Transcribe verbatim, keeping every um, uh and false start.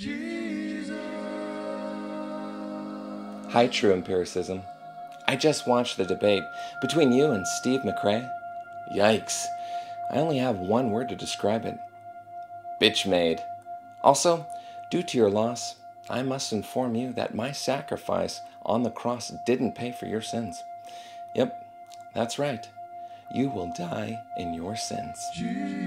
Jesus. Hi, True Empiricism. I just watched the debate between you and Steve McRae. Yikes. I only have one word to describe it. Bitch made. Also, due to your loss, I must inform you that my sacrifice on the cross didn't pay for your sins. Yep, that's right. You will die in your sins. Jesus.